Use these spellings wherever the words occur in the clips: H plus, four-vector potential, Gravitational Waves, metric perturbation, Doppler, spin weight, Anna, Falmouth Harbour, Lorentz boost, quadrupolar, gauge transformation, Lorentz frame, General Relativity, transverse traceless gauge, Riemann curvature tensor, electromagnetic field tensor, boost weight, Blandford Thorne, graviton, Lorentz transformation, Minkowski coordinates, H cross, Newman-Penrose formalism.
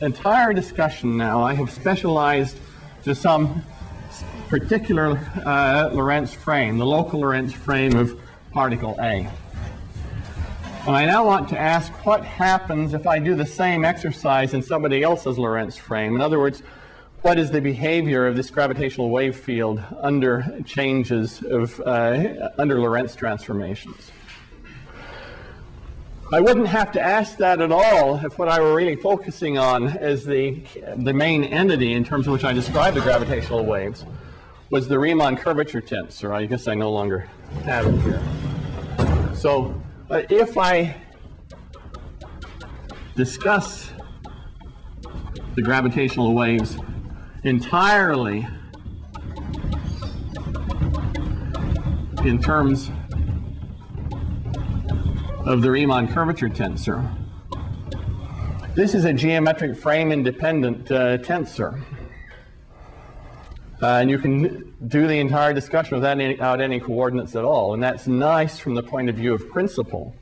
entire discussion now, I have specialized to some particular Lorentz frame, the local Lorentz frame of particle A. And I now want to ask what happens if I do the same exercise in somebody else's Lorentz frame. In other words, what is the behavior of this gravitational wave field under changes of, under Lorentz transformations? I wouldn't have to ask that at all if what I were really focusing on as the main entity in terms of which I describe the gravitational waves was the Riemann curvature tensor. I guess I no longer have it here. So if I discuss the gravitational waves entirely in terms of the Riemann curvature tensor. This is a geometric frame independent tensor. And you can do the entire discussion without any coordinates at all. And that's nice from the point of view of principle.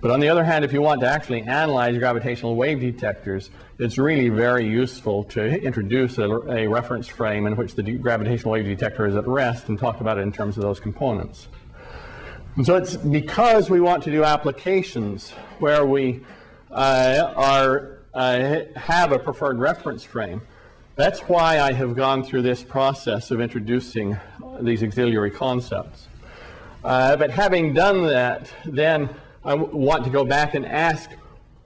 But on the other hand, if you want to actually analyze gravitational wave detectors, it's really very useful to introduce a reference frame in which the gravitational wave detector is at rest and talk about it in terms of those components. And so it's because we want to do applications where we have a preferred reference frame. That's why I have gone through this process of introducing these auxiliary concepts. But having done that, then I want to go back and ask,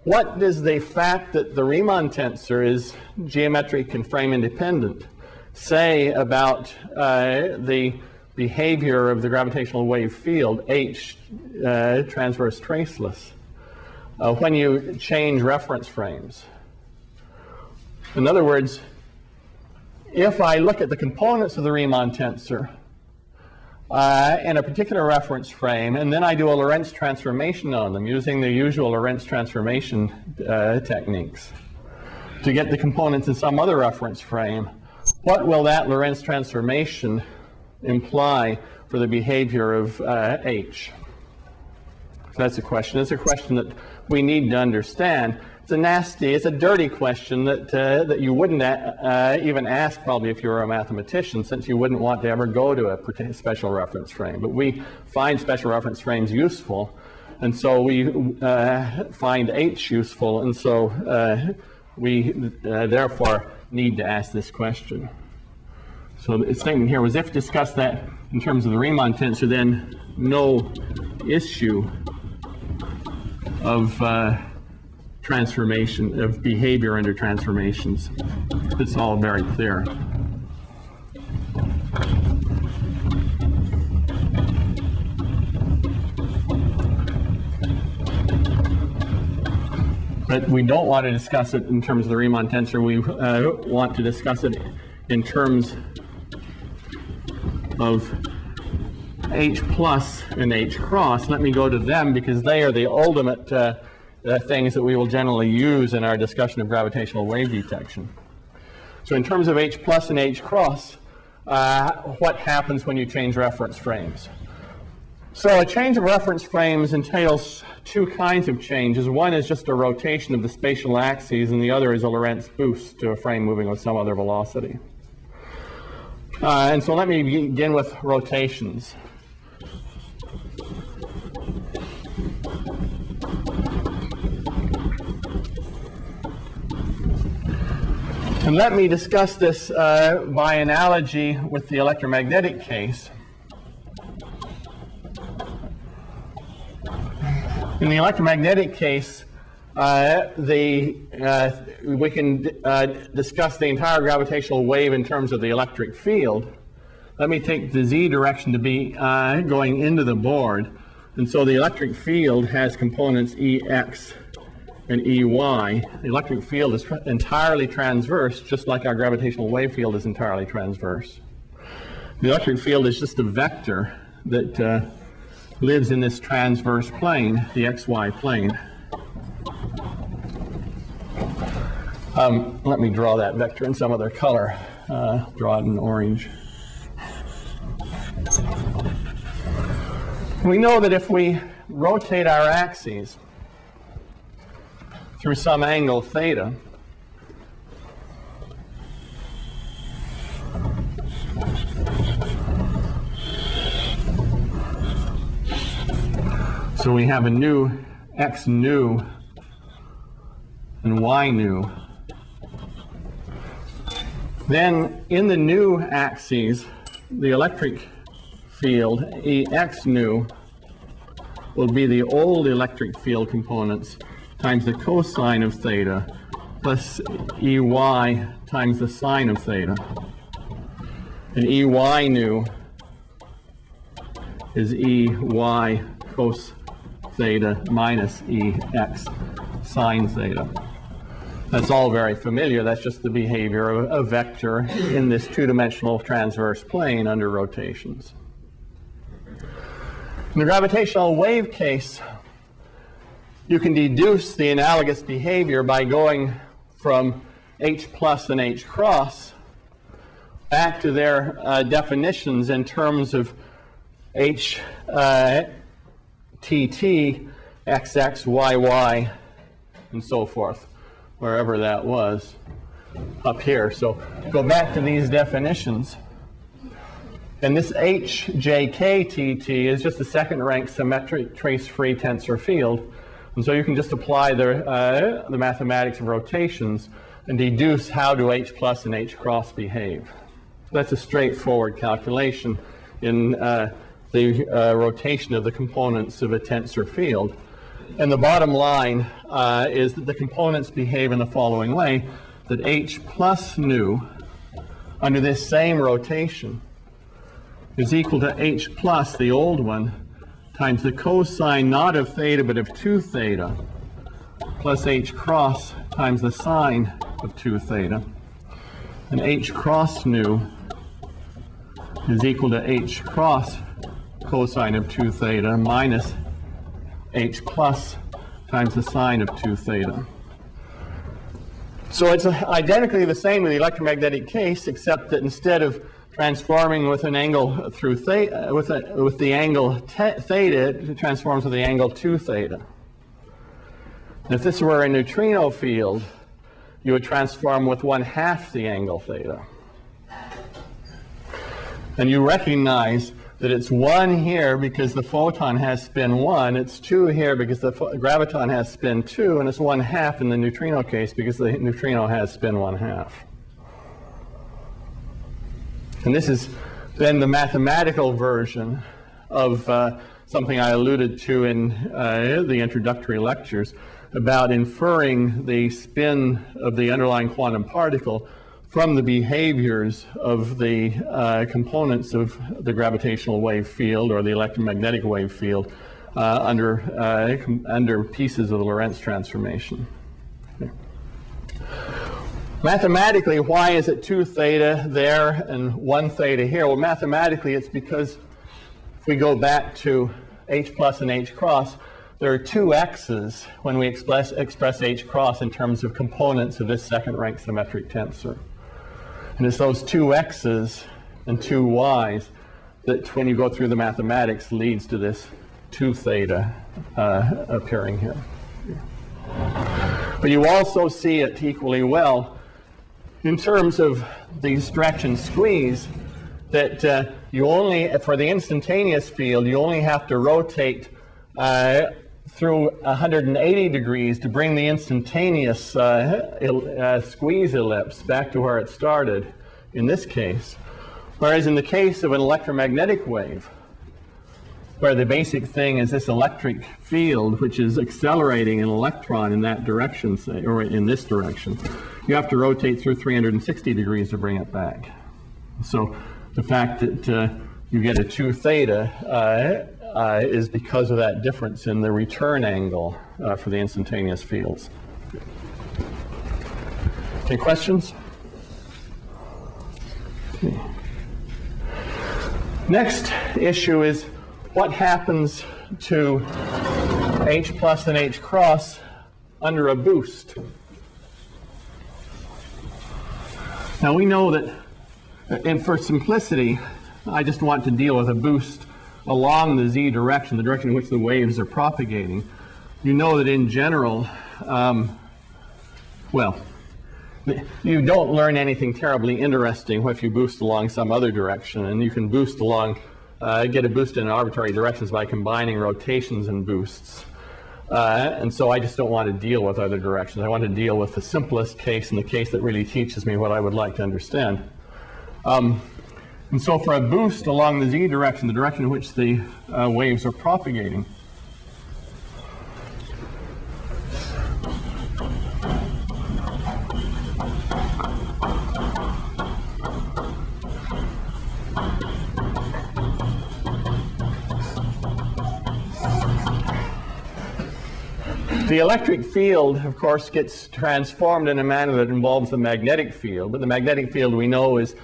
what does the fact that the Riemann tensor is geometric and frame independent say about the behavior of the gravitational wave field, H transverse traceless, when you change reference frames? In other words, if I look at the components of the Riemann tensor in a particular reference frame, and then I do a Lorentz transformation on them using the usual Lorentz transformation techniques to get the components in some other reference frame, what will that Lorentz transformation imply for the behavior of H? So that's a question. It's a question that we need to understand. It's a nasty, it's a dirty question that, that you wouldn't even ask probably if you were a mathematician, since you wouldn't want to ever go to a special reference frame. But we find special reference frames useful, and so we find H useful, and so we therefore need to ask this question. So the statement here was, if discussed that in terms of the Riemann tensor, then no issue of transformation, of behavior under transformations. It's all very clear. But we don't want to discuss it in terms of the Riemann tensor. We want to discuss it in terms of H plus and H cross. Let me go to them because they are the ultimate things that we will generally use in our discussion of gravitational wave detection. So in terms of H plus and H cross, what happens when you change reference frames? So a change of reference frames entails two kinds of changes. One is just a rotation of the spatial axes, and the other is a Lorentz boost to a frame moving with some other velocity. And so let me begin with rotations. And let me discuss this by analogy with the electromagnetic case. In the electromagnetic case, we can discuss the entire gravitational wave in terms of the electric field. Let me take the z direction to be going into the board. And so the electric field has components Ex and Ey. The electric field is entirely transverse, just like our gravitational wave field is entirely transverse. The electric field is just a vector that lives in this transverse plane, the xy plane. Let me draw that vector in some other color. Draw it in orange. We know that if we rotate our axes through some angle theta, So we have a new x nu and y nu. Then in the nu axes, the electric field Ex nu will be the old electric field components times the cosine of theta plus Ey times the sine of theta. And Ey nu is Ey cos theta minus Ex sine theta. That's all very familiar. That's just the behavior of a vector in this two-dimensional transverse plane under rotations. In the gravitational wave case, you can deduce the analogous behavior by going from H plus and H cross back to their definitions in terms of H TT, XX, YY, and so forth, wherever that was up here. So go back to these definitions. And this HJKTT is just a second-rank symmetric trace-free tensor field. And so you can just apply the mathematics of rotations and deduce how do H plus and H cross behave. That's a straightforward calculation in the rotation of the components of a tensor field. And the bottom line is that the components behave in the following way, that H plus nu under this same rotation is equal to H plus, the old one, times the cosine not of theta but of 2 theta, plus H cross times the sine of 2 theta. And H cross nu is equal to H cross cosine of 2 theta minus H plus times the sine of 2 theta. So it's identically the same in the electromagnetic case, except that instead of transforming with an angle through theta, with the angle theta, it transforms with the angle 2 theta. And if this were a neutrino field, you would transform with 1/2 the angle theta. And you recognize that it's 1 here because the photon has spin 1, it's 2 here because the graviton has spin 2, and it's 1/2 in the neutrino case because the neutrino has spin 1/2. And this is then the mathematical version of something I alluded to in the introductory lectures about inferring the spin of the underlying quantum particle from the behaviors of the components of the gravitational wave field or the electromagnetic wave field under pieces of the Lorentz transformation. Okay. Mathematically, why is it 2 theta there and 1 theta here? Well, mathematically, it's because if we go back to H plus and H cross, there are 2 x's when we express H cross in terms of components of this second-rank symmetric tensor. And it's those 2 x's and 2 y's that, when you go through the mathematics, leads to this 2 theta appearing here. But you also see it equally well in terms of the stretch and squeeze, that you only, for the instantaneous field, you only have to rotate through 180 degrees to bring the instantaneous squeeze ellipse back to where it started in this case. Whereas in the case of an electromagnetic wave, where the basic thing is this electric field, which is accelerating an electron in that direction, say, or in this direction, you have to rotate through 360 degrees to bring it back. So the fact that you get a 2 theta is because of that difference in the return angle for the instantaneous fields. Any questions? Okay. Next issue is, what happens to H plus and H cross under a boost? Now we know that, and for simplicity, I just want to deal with a boost along the z direction, the direction in which the waves are propagating. You know that in general, well, you don't learn anything terribly interesting if you boost along some other direction, and you can boost along get a boost in arbitrary directions by combining rotations and boosts. And so I just don't want to deal with other directions. I want to deal with the simplest case and the case that really teaches me what I would like to understand. And so for a boost along the z direction, the direction in which the waves are propagating, the electric field, of course, gets transformed in a manner that involves the magnetic field. But the magnetic field, we know, is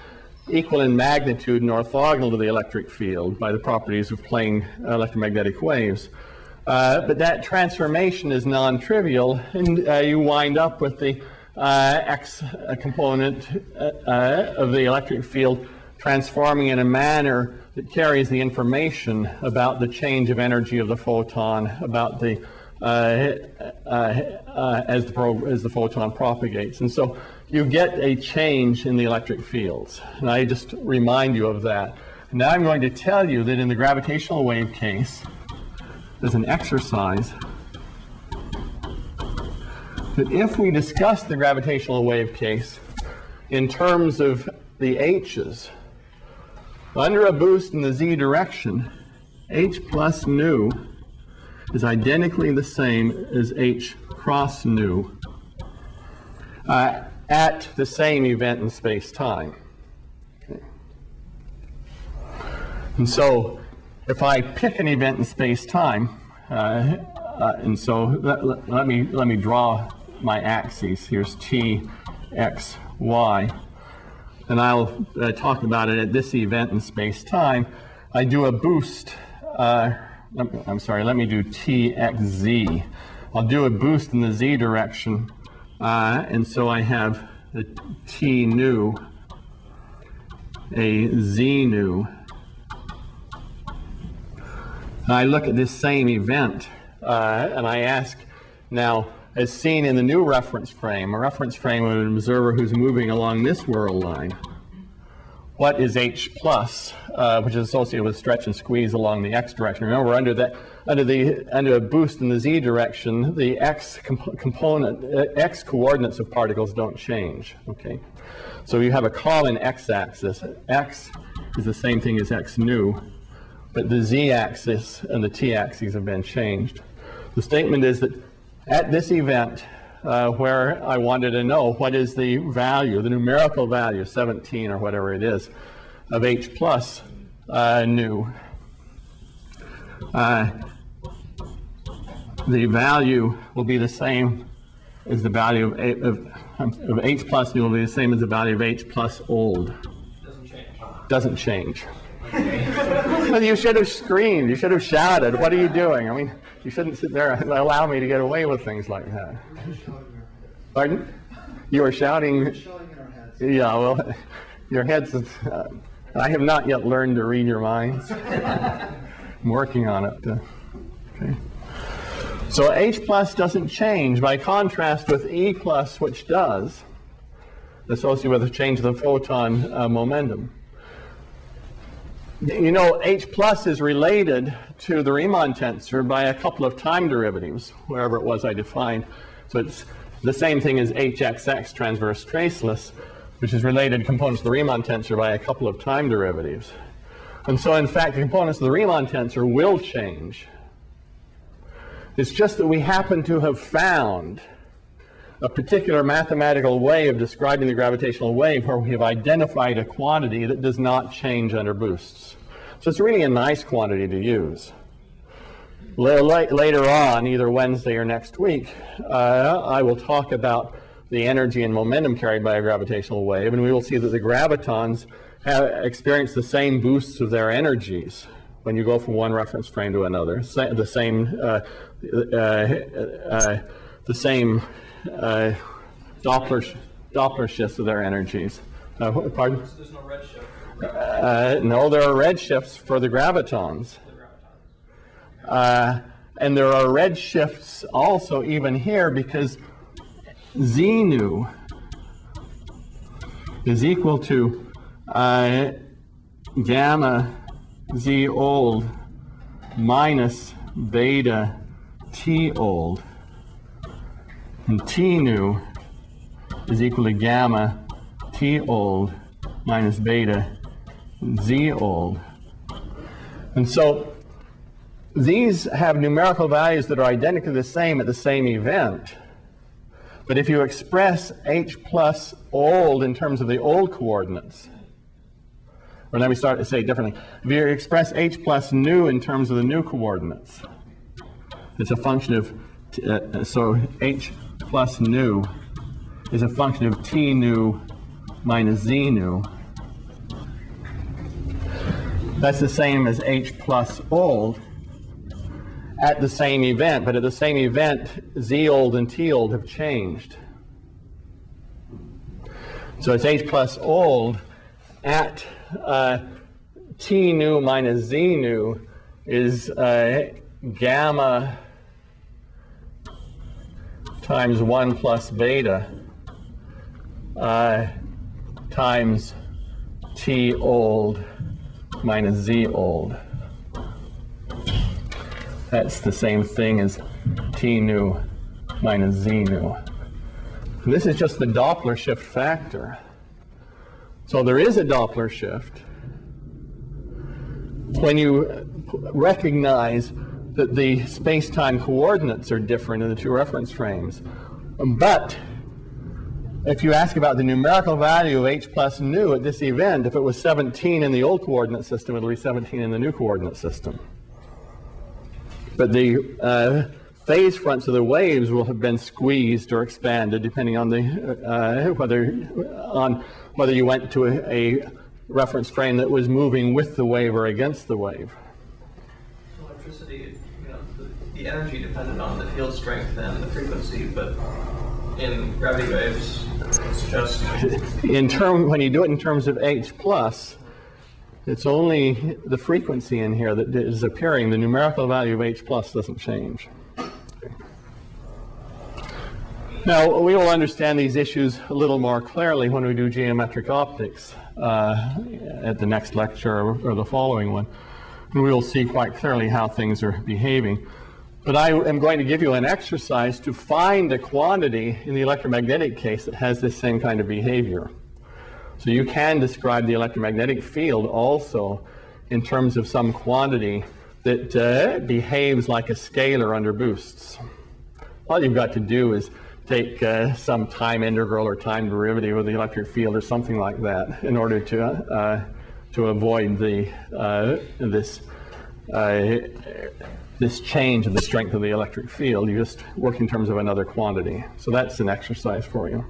equal in magnitude and orthogonal to the electric field by the properties of plane electromagnetic waves. But that transformation is non-trivial, and you wind up with the x component of the electric field transforming in a manner that carries the information about the change of energy of the photon, about the as the photon propagates. And so you get a change in the electric fields. And I just remind you of that. Now I'm going to tell you that in the gravitational wave case, there's an exercise that if we discuss the gravitational wave case in terms of the h's, under a boost in the z direction, h plus nu is identically the same as h cross nu at the same event in space-time. Okay. And so if I pick an event in space-time, and so let me draw my axes. Here's t, x, y, and I'll talk about it at this event in space-time. I do a boost. Let me do txz. I'll do a boost in the z direction, and so I have the t nu, a z nu. And I look at this same event, and I ask, now, as seen in the new reference frame, a reference frame of an observer who's moving along this whirl line, what is H plus, which is associated with stretch and squeeze along the x direction? Remember, under a boost in the z direction, the x x coordinates of particles don't change. Okay, so you have a common x-axis. X is the same thing as x nu, but the z-axis and the t-axis have been changed. The statement is that at this event, where I wanted to know what is the value, the numerical value, 17 or whatever it is, of h plus nu. The value will be the same as the value of h plus nu will be the same as the value of h plus old. Doesn't change. Doesn't change. You should have screamed. You should have shouted. What are you doing? I mean, you shouldn't sit there and allow me to get away with things like that. Pardon? You were shouting. We're shouting in our heads. Yeah, well, your heads. I have not yet learned to read your minds. I'm working on it. Okay. So H plus doesn't change. By contrast with E plus, which does, associated with a change of the photon momentum. You know, H plus is related to the Riemann tensor by a couple of time derivatives, wherever it was I defined. So it's the same thing as HXX, transverse traceless, which is related to components of the Riemann tensor by a couple of time derivatives. And so, in fact, the components of the Riemann tensor will change. It's just that we happen to have found a particular mathematical way of describing the gravitational wave where we have identified a quantity that does not change under boosts. So it's really a nice quantity to use. Later on, either Wednesday or next week, I will talk about the energy and momentum carried by a gravitational wave, and we will see that the gravitons experience the same boosts of their energies when you go from one reference frame to another, the same Doppler shifts of their energies. Pardon? There's no red shift. No, there are red shifts for the gravitons. And there are red shifts also even here because Z nu is equal to gamma Z old minus beta T old, and T nu is equal to gamma T old minus beta Z old. And so these have numerical values that are identically the same at the same event. But if you express H plus old in terms of the old coordinates, or let me start to say it differently. If you express H plus nu in terms of the new coordinates, it's a function of, so H plus nu is a function of T nu minus Z nu. That's the same as H plus old at the same event, but at the same event, Z old and T old have changed. So it's H plus old at T nu minus Z nu is gamma times 1 plus beta times T old minus Z old. That's the same thing as T nu minus Z nu. This is just the Doppler shift factor. So there is a Doppler shift when you recognize that the space-time coordinates are different in the two reference frames. But if you ask about the numerical value of H plus nu at this event, if it was 17 in the old coordinate system, it'll be 17 in the new coordinate system. But the phase fronts of the waves will have been squeezed or expanded, depending on the whether you went to a reference frame that was moving with the wave or against the wave. Electricity, you know, the energy depended on the field strength and the frequency, but in gravity waves, it's just when you do it in terms of H plus, it's only the frequency in here that is appearing. The numerical value of H plus doesn't change. Now, we will understand these issues a little more clearly when we do geometric optics at the next lecture or the following one. And we will see quite clearly how things are behaving. But I am going to give you an exercise to find a quantity in the electromagnetic case that has this same kind of behavior. So you can describe the electromagnetic field also in terms of some quantity that behaves like a scalar under boosts. All you've got to do is take some time integral or time derivative of the electric field or something like that in order to avoid the this change of the strength of the electric field. You just work in terms of another quantity. So that's an exercise for you.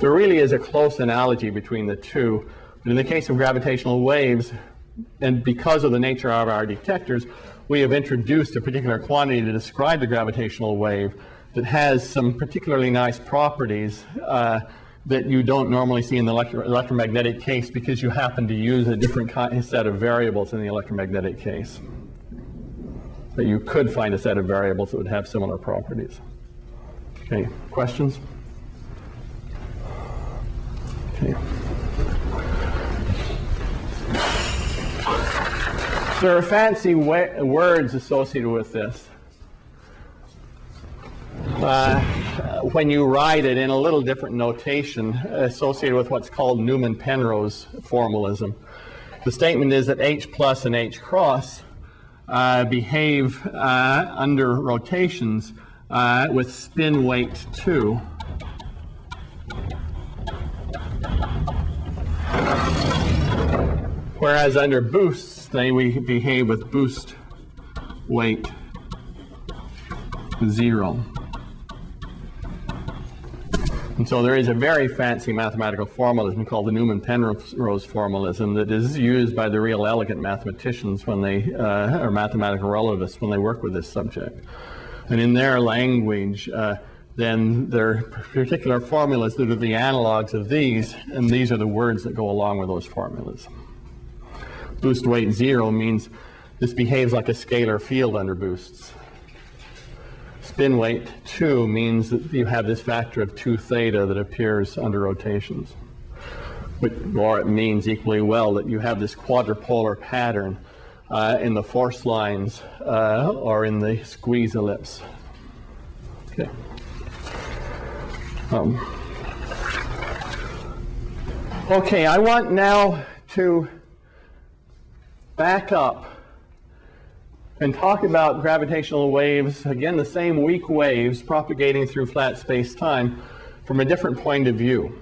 There really is a close analogy between the two, but in the case of gravitational waves, and because of the nature of our detectors, we have introduced a particular quantity to describe the gravitational wave that has some particularly nice properties that you don't normally see in the electromagnetic case because you happen to use a different set of variables in the electromagnetic case. But you could find a set of variables that would have similar properties. Okay, questions? There are fancy words associated with this. When you write it in a little different notation associated with what's called Newman-Penrose formalism. The statement is that H plus and H cross behave under rotations with spin weight 2. Whereas under boosts, they behave with boost weight 0. And so there is a very fancy mathematical formalism called the Newman-Penrose formalism that is used by the real elegant mathematicians when they or mathematical relativists when they work with this subject. And in their language, then there are particular formulas that are the analogs of these, and these are the words that go along with those formulas. Boost weight 0 means this behaves like a scalar field under boosts. Spin weight 2 means that you have this factor of 2 theta that appears under rotations. or it means equally well that you have this quadrupolar pattern in the force lines or in the squeeze ellipse. Okay. Okay, I want now to back up and talk about gravitational waves, again the same weak waves propagating through flat space-time, from a different point of view.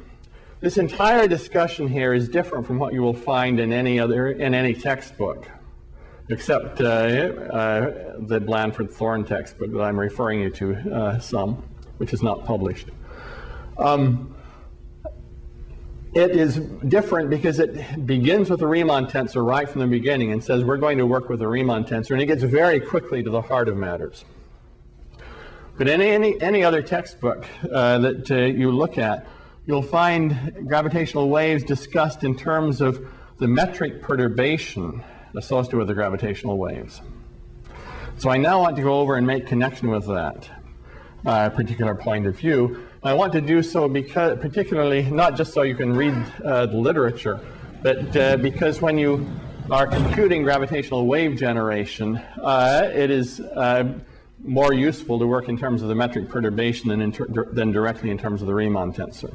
This entire discussion here is different from what you will find in any textbook, except the Blandford Thorne textbook that I'm referring you to some, which is not published. It is different because it begins with the Riemann tensor right from the beginning and says we're going to work with the Riemann tensor, and it gets very quickly to the heart of matters. But in any other textbook that you look at, you'll find gravitational waves discussed in terms of the metric perturbation associated with the gravitational waves. So I now want to go over and make connection with that particular point of view. I want to do so because, particularly, not just so you can read the literature, but because when you are computing gravitational wave generation, it is more useful to work in terms of the metric perturbation than directly in terms of the Riemann tensor.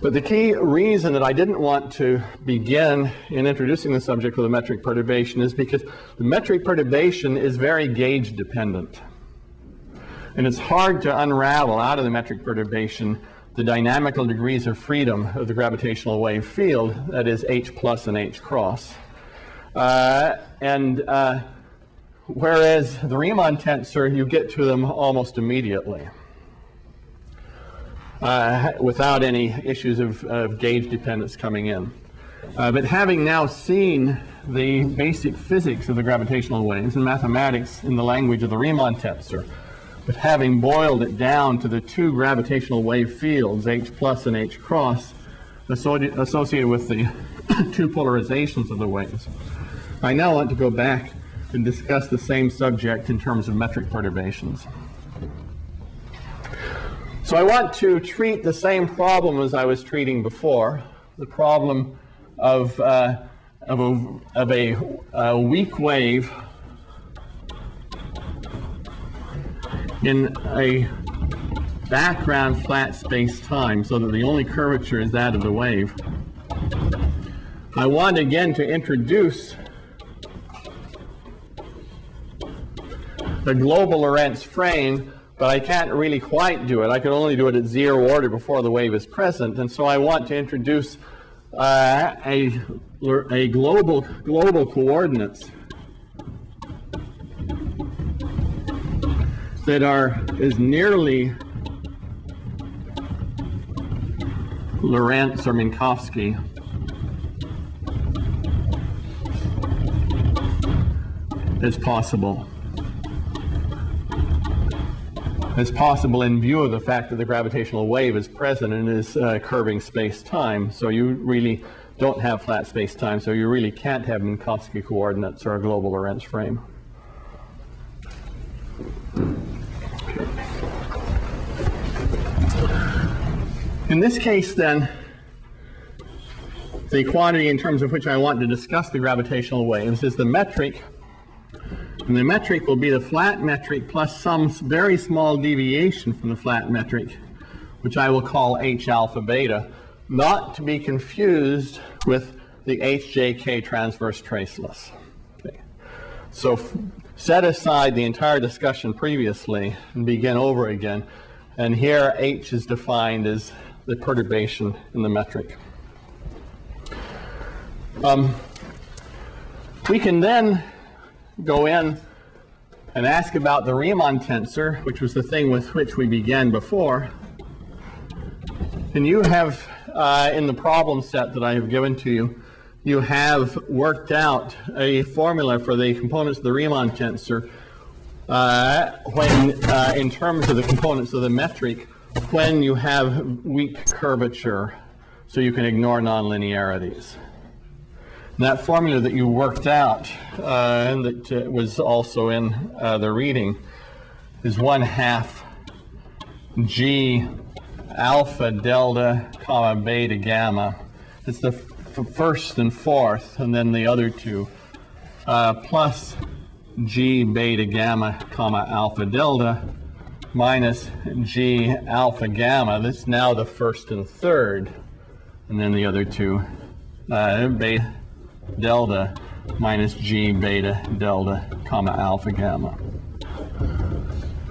But the key reason that I didn't want to begin in introducing the subject of the metric perturbation is because the metric perturbation is very gauge dependent. And it's hard to unravel out of the metric perturbation the dynamical degrees of freedom of the gravitational wave field, that is H plus and H cross. Whereas the Riemann tensor, you get to them almost immediately. Without any issues of gauge dependence coming in. But having now seen the basic physics of the gravitational waves and mathematics in the language of the Riemann tensor, but having boiled it down to the two gravitational wave fields, H plus and H cross, associated with the two polarizations of the waves, I now want to go back and discuss the same subject in terms of metric perturbations. So I want to treat the same problem as I was treating before, the problem of a weak wave in a background flat space-time, so that the only curvature is that of the wave. I want again to introduce the global Lorentz frame, but I can't really quite do it. I can only do it at zero order before the wave is present, and so I want to introduce a global coordinates that are as nearly Lorentz or Minkowski as possible. It's possible in view of the fact that the gravitational wave is present and is curving space-time, so you really don't have flat space-time, so you really can't have Minkowski coordinates or a global Lorentz frame. In this case, then, the quantity in terms of which I want to discuss the gravitational waves is the metric. And the metric will be the flat metric plus some very small deviation from the flat metric, which I will call H alpha beta, not to be confused with the HJK transverse traceless. Okay. So set aside the entire discussion previously and begin over again. And here H is defined as the perturbation in the metric. We can then go in and ask about the Riemann tensor, which was the thing with which we began before. And you have, in the problem set that I have given to you, you have worked out a formula for the components of the Riemann tensor in terms of the components of the metric when you have weak curvature, so you can ignore nonlinearities. That formula that you worked out and that was also in the reading is 1/2 g alpha delta comma beta gamma It's the first and fourth, and then the other two, plus g beta gamma comma alpha delta minus g alpha gamma. That's now the first and third, and then the other two, beta delta minus g beta delta comma alpha gamma.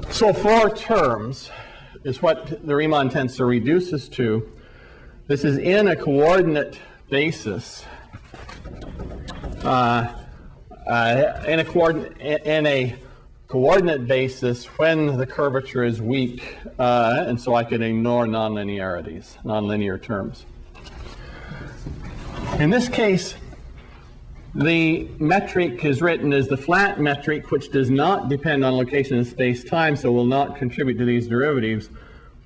So four terms is what the Riemann tensor reduces to. This is in a coordinate basis, in a coordinate basis when the curvature is weak, and so I can ignore nonlinearities, nonlinear terms. In this case, the metric is written as the flat metric, which does not depend on location in space-time, so will not contribute to these derivatives,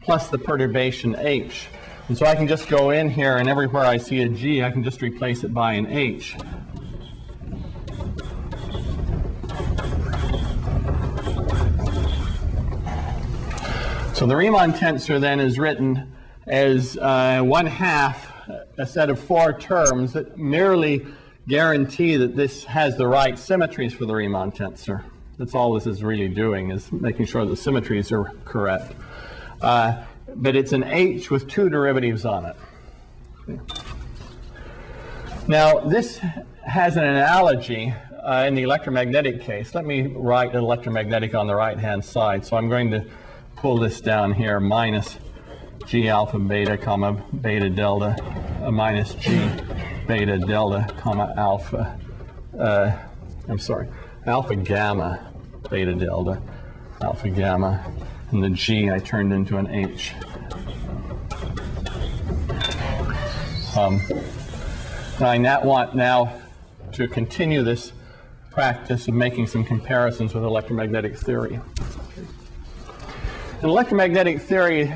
plus the perturbation h. And so I can just go in here, and everywhere I see a g, I can just replace it by an h. So the Riemann tensor then is written as 1/2 a set of four terms that merely guarantee that this has the right symmetries for the Riemann tensor. That's all this is really doing, is making sure the symmetries are correct. But it's an h with two derivatives on it. Okay. Now, this has an analogy in the electromagnetic case. Let me write electromagnetic on the right-hand side. So I'm going to pull this down here, minus g alpha beta comma beta delta minus g beta delta comma alpha, alpha gamma beta delta, alpha gamma, and the g I turned into an h. I want now to continue this practice of making some comparisons with electromagnetic theory. In electromagnetic theory,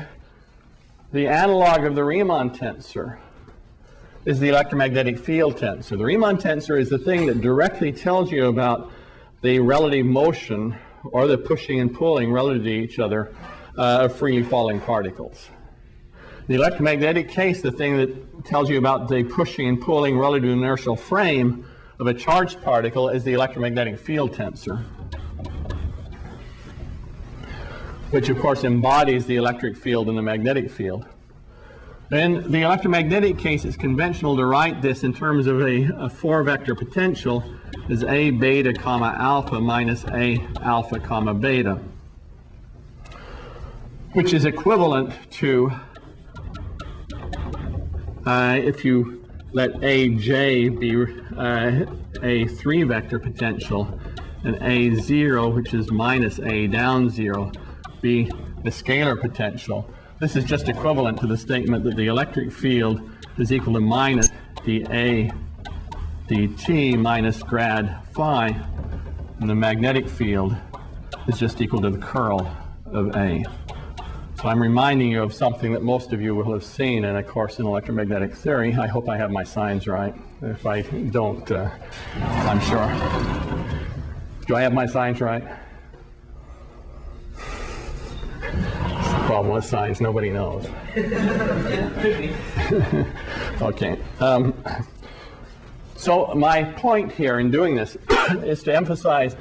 the analog of the Riemann tensor is the electromagnetic field tensor. The Riemann tensor is the thing that directly tells you about the relative motion or the pushing and pulling relative to each other of freely falling particles. The electromagnetic case, the thing that tells you about the pushing and pulling relative to inertial frame of a charged particle is the electromagnetic field tensor, which of course embodies the electric field and the magnetic field. In the electromagnetic case, it's conventional to write this in terms of a four-vector potential as A beta comma alpha minus A alpha comma beta, which is equivalent to, if you let AJ be a three-vector potential, and A0, which is minus A down 0, be the scalar potential. This is just equivalent to the statement that the electric field is equal to minus dA dt minus grad phi, and the magnetic field is just equal to the curl of A. So I'm reminding you of something that most of you will have seen in a course in electromagnetic theory. I hope I have my signs right. If I don't, I'm sure. Do I have my signs right? Problem with science, nobody knows. Okay. So my point here in doing this is to emphasize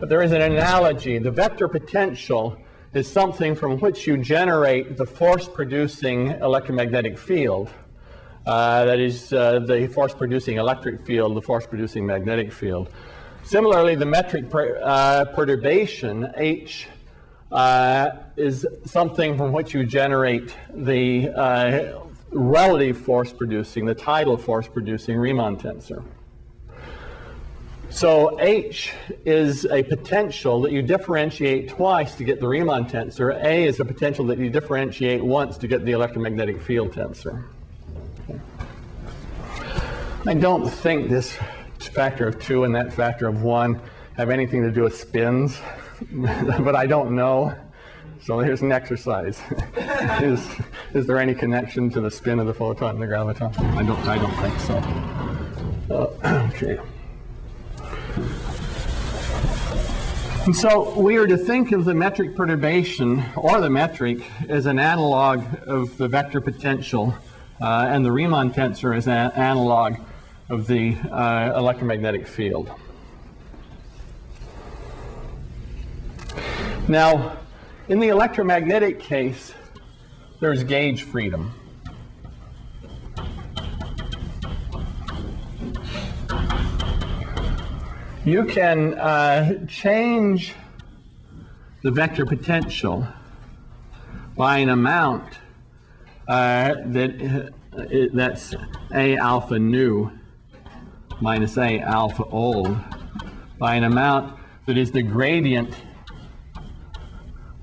that there is an analogy. The vector potential is something from which you generate the force-producing electromagnetic field. That is the force-producing electric field, the force-producing magnetic field. Similarly, the metric perturbation, H, is something from which you generate the relative force producing, the tidal force producing Riemann tensor. So H is a potential that you differentiate twice to get the Riemann tensor. A is a potential that you differentiate once to get the electromagnetic field tensor. Okay. I don't think this factor of 2 and that factor of 1 have anything to do with spins. But I don't know. So here's an exercise. Is there any connection to the spin of the photon and the graviton? I don't think so. Okay. And so we are to think of the metric perturbation, or the metric, as an analog of the vector potential And the Riemann tensor is an analog of the electromagnetic field. Now, in the electromagnetic case, there's gauge freedom. You can change the vector potential by an amount that's A alpha nu minus A alpha old, by an amount that is the gradient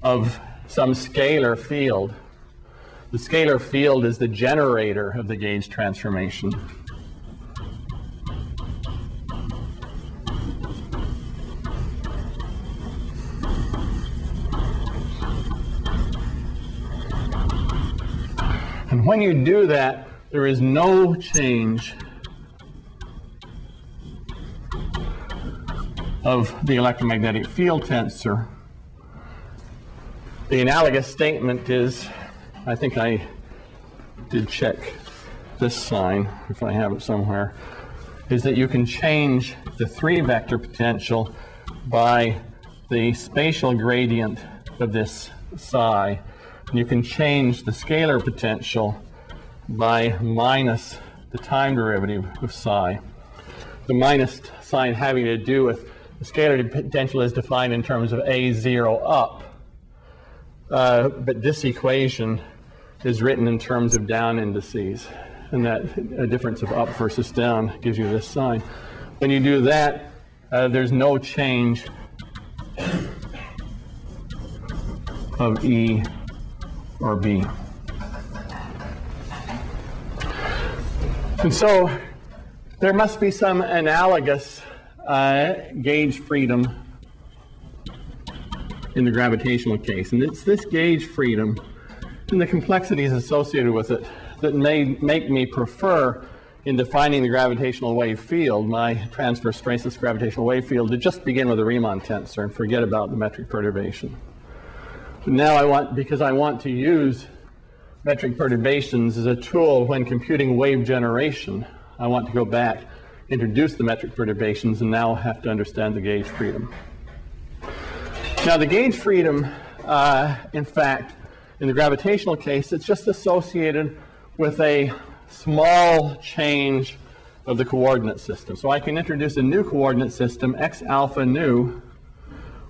of some scalar field. The scalar field is the generator of the gauge transformation. And when you do that, there is no change of the electromagnetic field tensor. The analogous statement is, I think I did check this sign, if I have it somewhere, is that you can change the three-vector potential by the spatial gradient of this psi. You can change the scalar potential by minus the time derivative of psi. The minus sign having to do with the scalar potential is defined in terms of A0 up. But this equation is written in terms of down indices. And that difference of up versus down gives you this sign. When you do that, there's no change of E or B. And so there must be some analogous gauge freedom in the gravitational case. And it's this gauge freedom and the complexities associated with it that may make me prefer, in defining the gravitational wave field, my transverse traceless gravitational wave field, to just begin with the Riemann tensor and forget about the metric perturbation. Now I want, because I want to use metric perturbations as a tool when computing wave generation, I want to go back, introduce the metric perturbations, and now have to understand the gauge freedom. Now the gauge freedom, in fact, in the gravitational case, it's just associated with a small change of the coordinate system. So I can introduce a new coordinate system, x alpha nu,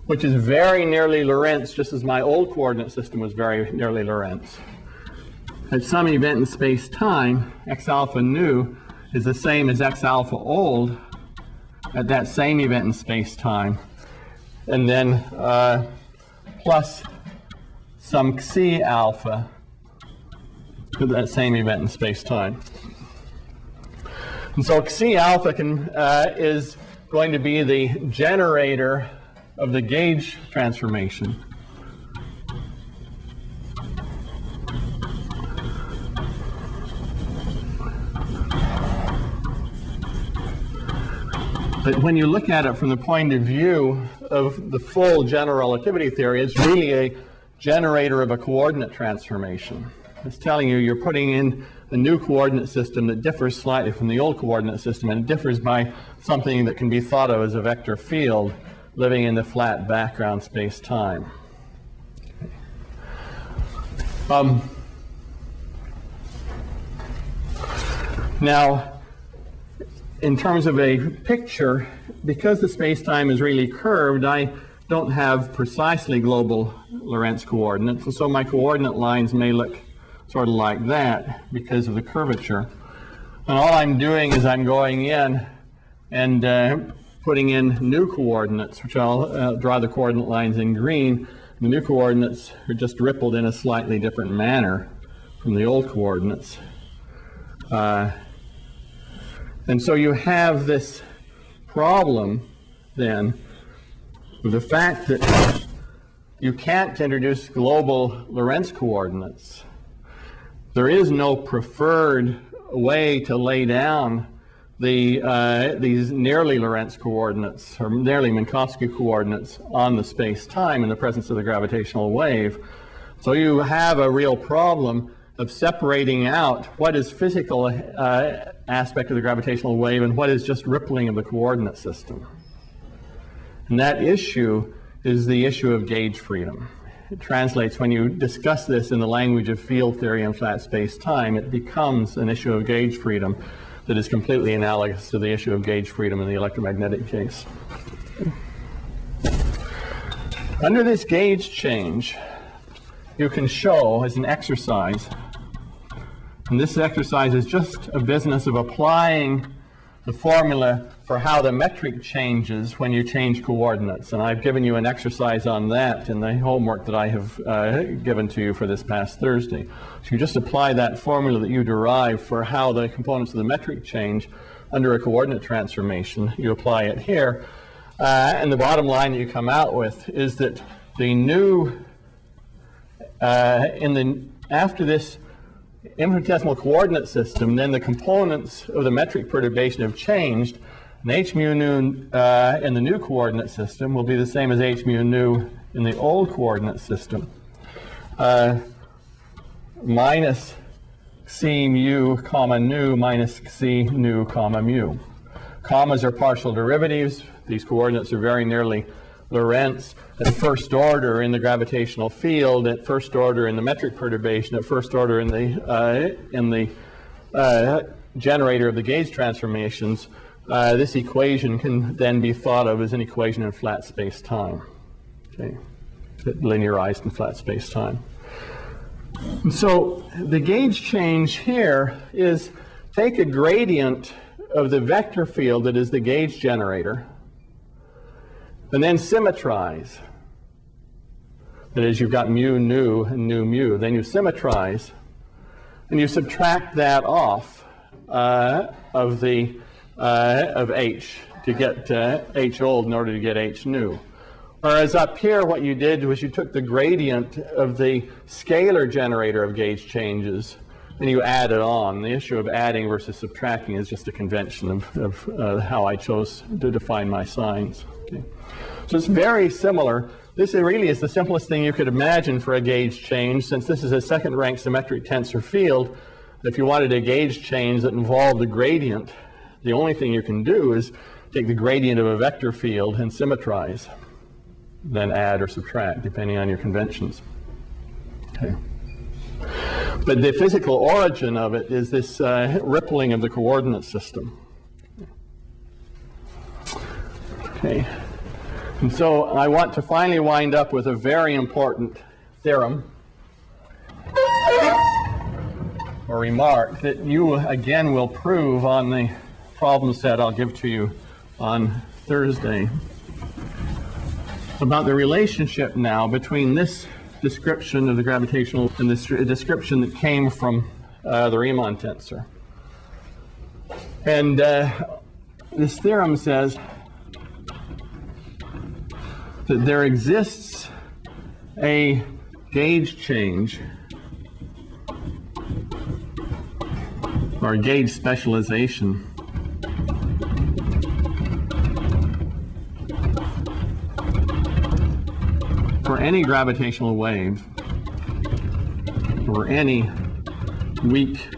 which is very nearly Lorentz, just as my old coordinate system was very nearly Lorentz. At some event in space-time, x alpha nu is the same as x alpha old at that same event in space-time, and then plus some xi alpha at that same event in space-time. And so xi alpha is going to be the generator of the gauge transformation. But when you look at it from the point of view of the full general relativity theory, it's really a generator of a coordinate transformation. It's telling you you're putting in a new coordinate system that differs slightly from the old coordinate system, and it differs by something that can be thought of as a vector field living in the flat background space-time. Okay. Now, in terms of a picture, because the space-time is really curved, I don't have precisely global Lorentz coordinates, and so my coordinate lines may look sort of like that because of the curvature. And all I'm doing is I'm going in and putting in new coordinates, which I'll draw the coordinate lines in green. The new coordinates are just rippled in a slightly different manner from the old coordinates. And so you have this problem then with the fact that you can't introduce global Lorentz coordinates. There is no preferred way to lay down these nearly Lorentz coordinates, or nearly Minkowski coordinates, on the space-time in the presence of the gravitational wave. So you have a real problem of separating out what is physical aspect of the gravitational wave and what is just rippling of the coordinate system. And that issue is the issue of gauge freedom. It translates, when you discuss this in the language of field theory and flat space-time, it becomes an issue of gauge freedom that is completely analogous to the issue of gauge freedom in the electromagnetic case. Under this gauge change, you can show as an exercise, and this exercise is just a business of applying the formula for how the metric changes when you change coordinates. And I've given you an exercise on that in the homework that I have given to you for this past Thursday. So you just apply that formula that you derive for how the components of the metric change under a coordinate transformation. You apply it here. And the bottom line that you come out with is that the new, after this infinitesimal coordinate system, then the components of the metric perturbation have changed, and h mu nu in the new coordinate system will be the same as h mu nu in the old coordinate system, minus c mu comma nu minus c nu comma mu. Commas are partial derivatives. These coordinates are very nearly Lorentz at first order in the gravitational field, at first order in the metric perturbation, at first order in the generator of the gauge transformations. This equation can then be thought of as an equation in flat space-time, okay, linearized in flat space-time. So the gauge change here is take a gradient of the vector field that is the gauge generator, and then symmetrize. That is, you've got mu nu and nu mu. Then you symmetrize, and you subtract that off of h to get h old in order to get h new. Whereas up here, what you did was you took the gradient of the scalar generator of gauge changes, and you add it on. The issue of adding versus subtracting is just a convention of how I chose to define my signs. Okay. So it's very similar. This really is the simplest thing you could imagine for a gauge change, since this is a second-rank symmetric tensor field. If you wanted a gauge change that involved a gradient, the only thing you can do is take the gradient of a vector field and symmetrize, then add or subtract, depending on your conventions. Okay. But the physical origin of it is this rippling of the coordinate system. Okay. And so I want to finally wind up with a very important theorem or remark that you again will prove on the problem set I'll give to you on Thursday, about the relationship now between this description of the gravitational and this description that came from the Riemann tensor. And this theorem says that there exists a gauge change or gauge specialization for any gravitational wave or any weak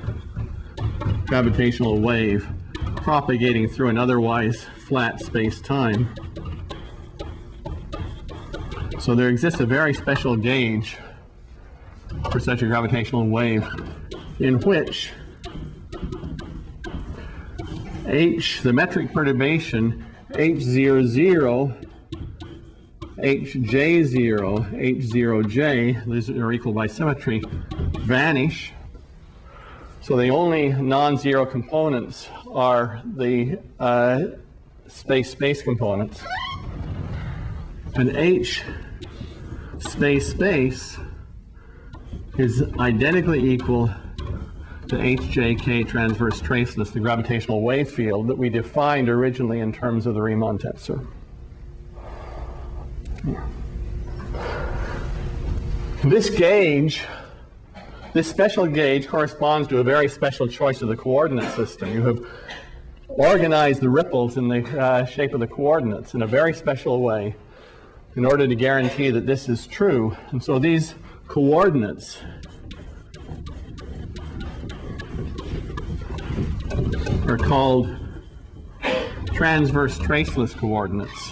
gravitational wave propagating through an otherwise flat space-time. So there exists a very special gauge for such a gravitational wave in which H, the metric perturbation, H00, Hj0, H0j, these are equal by symmetry, vanish. So the only non-zero components are the space-space components. And H space-space is identically equal to Hjk transverse traceless, the gravitational wave field that we defined originally in terms of the Riemann tensor. This gauge, this special gauge, corresponds to a very special choice of the coordinate system. You have organized the ripples in the shape of the coordinates in a very special way in order to guarantee that this is true. And so these coordinates are called transverse traceless coordinates.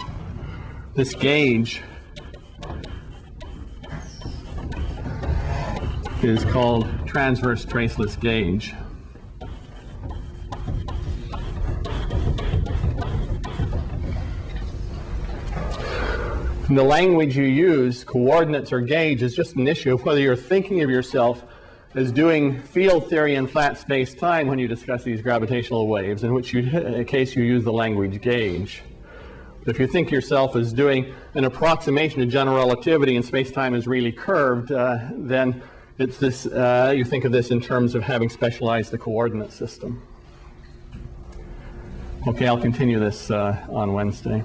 This gauge is called transverse traceless gauge. And the language you use, coordinates or gauge, is just an issue of whether you're thinking of yourself as doing field theory in flat space-time when you discuss these gravitational waves, in which case you use the language gauge. But if you think yourself as doing an approximation to general relativity and space-time is really curved, then it's this. You think of this in terms of having specialized the coordinate system. Okay, I'll continue this on Wednesday.